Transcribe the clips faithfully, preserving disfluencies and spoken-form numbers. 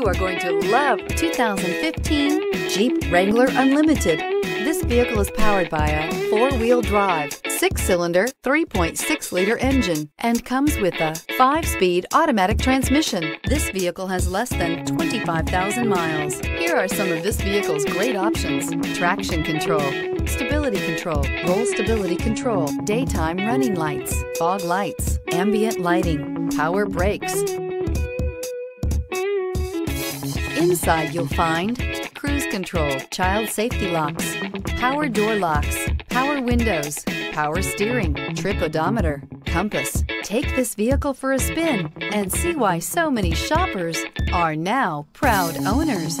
You are going to love two thousand fifteen Jeep Wrangler Unlimited. This vehicle is powered by a four-wheel drive, six-cylinder, three point six liter engine and comes with a five-speed automatic transmission. This vehicle has less than twenty-five thousand miles. Here are some of this vehicle's great options: traction control, stability control, roll stability control, daytime running lights, fog lights, ambient lighting, power brakes. Inside you'll find cruise control, child safety locks, power door locks, power windows, power steering, trip odometer, compass. Take this vehicle for a spin and see why so many shoppers are now proud owners.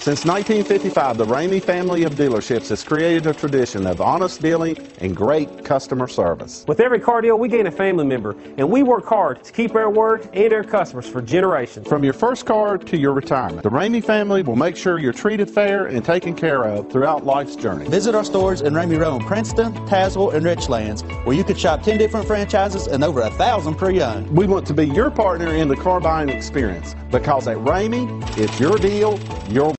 Since nineteen fifty-five, the Ramey family of dealerships has created a tradition of honest dealing and great customer service. With every car deal, we gain a family member, and we work hard to keep our word and our customers for generations. From your first car to your retirement, the Ramey family will make sure you're treated fair and taken care of throughout life's journey. Visit our stores in Ramey Road, Princeton, Tazewell, and Richlands, where you can shop ten different franchises and over a thousand pre-owned. We want to be your partner in the car buying experience, because at Ramey, it's your deal, your